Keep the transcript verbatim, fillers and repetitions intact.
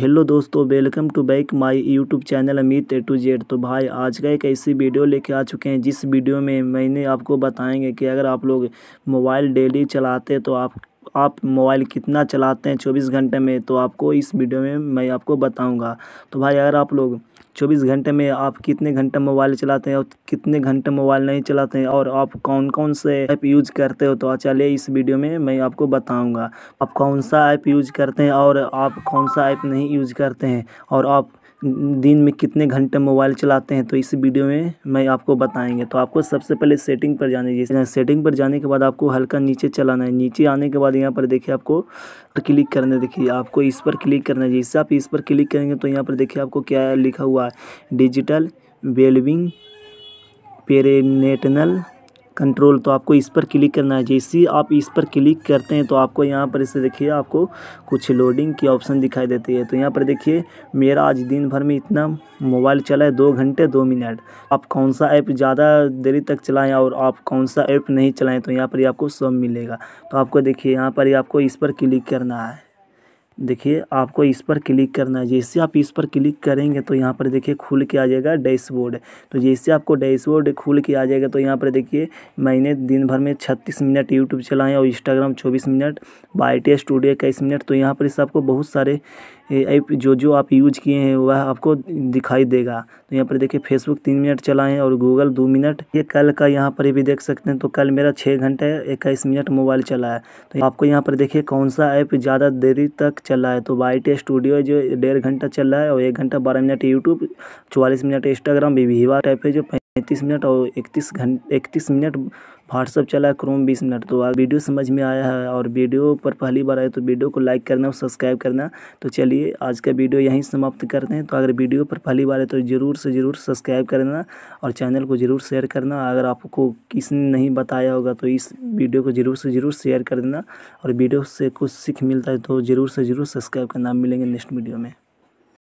Hello दोस्तों, welcome to back my YouTube channel Amit A to Z. तो भाई आज का एक ऐसी वीडियो लेके आ चुके हैं जिस वीडियो में मैंने आपको बताएंगे कि अगर आप लोग मोबाइल डेली चलाते तो आप आप मोबाइल कितना चलाते हैं चौबीस घंटे में, तो आपको इस वीडियो में मैं आपको बताऊंगा। तो भाई अगर आप लोग चौबीस घंटे में आप कितने घंटे मोबाइल चलाते हैं और कितने घंटे मोबाइल नहीं चलाते हैं और आप कौन कौन से ऐप यूज़ करते हो, तो चलिए इस वीडियो में मैं आपको बताऊंगा। आप कौन सा ऐप यूज़ करते हैं और आप कौन सा ऐप नहीं यूज़ करते हैं और आप दिन में कितने घंटे मोबाइल चलाते हैं, तो इस वीडियो में मैं आपको बताएंगे। तो आपको सबसे पहले सेटिंग पर जाने दीजिए। सेटिंग पर जाने के बाद आपको हल्का नीचे चलाना है। नीचे आने के बाद यहाँ पर देखिए आपको क्लिक करने, देखिए आपको इस पर क्लिक करना है। जैसे आप इस पर क्लिक करेंगे तो यहाँ पर देखिए आपको क्या लिखा हुआ है, डिजिटल वेलबींग पेरेंटल कंट्रोल। तो आपको इस पर क्लिक करना है। जैसे आप इस पर क्लिक करते हैं तो आपको यहाँ पर इसे देखिए आपको कुछ लोडिंग की ऑप्शन दिखाई देती है। तो यहाँ पर देखिए मेरा आज दिन भर में इतना मोबाइल चला है, दो घंटे दो मिनट। आप कौन सा ऐप ज़्यादा देरी तक चलाएं और आप कौन सा ऐप नहीं चलाएं, तो यहाँ पर यह आपको सब मिलेगा। तो आपको देखिए यहाँ पर यह आपको इस पर क्लिक करना है। देखिए आपको इस पर क्लिक करना है। जैसे आप इस पर क्लिक करेंगे तो यहाँ पर देखिए खुल के आ जाएगा डैशबोर्ड। तो जैसे आपको डैशबोर्ड खुल के आ जाएगा तो यहाँ पर देखिए मैंने दिन भर में छत्तीस मिनट यूट्यूब चलाया और इंस्टाग्राम चौबीस मिनट, बायटेंस स्टूडियो इक्कीस मिनट। तो यहाँ पर इस आपको बहुत सारे ऐप जो जो आप यूज किए हैं वह आपको दिखाई देगा। तो यहाँ पर देखिए फेसबुक तीन मिनट चलाएँ और गूगल दो मिनट। ये कल का यहाँ पर भी देख सकते हैं। तो कल मेरा छः घंटे इक्कीस मिनट मोबाइल चला है। तो आपको यहाँ पर देखिए कौन सा ऐप ज़्यादा देरी तक चल रहा है। तो बायटेंस स्टूडियो जो डेढ़ घंटा चल रहा है और एक घंटा बारह मिनट यूट्यूब, चौवालीस मिनट इंस्टाग्राम, विवा टाइप है जो पैंतीस मिनट और इकतीस घंटे इकतीस मिनट व्हाट्सअप चला है, क्रोम बीस मिनट। तो आप वीडियो समझ में आया है और वीडियो पर पहली बार आए तो वीडियो को लाइक करना और सब्सक्राइब करना। तो चलिए आज का वीडियो यहीं समाप्त करते हैं। तो अगर वीडियो पर पहली बार आए तो ज़रूर से ज़रूर सब्सक्राइब करना और चैनल को ज़रूर शेयर करना। अगर आपको किसी ने नहीं बताया होगा तो इस वीडियो को ज़रूर से ज़रूर शेयर कर देना और वीडियो से कुछ सीख मिलता है तो ज़रूर से ज़रूर सब्सक्राइब करना। मिलेंगे नेक्स्ट वीडियो में।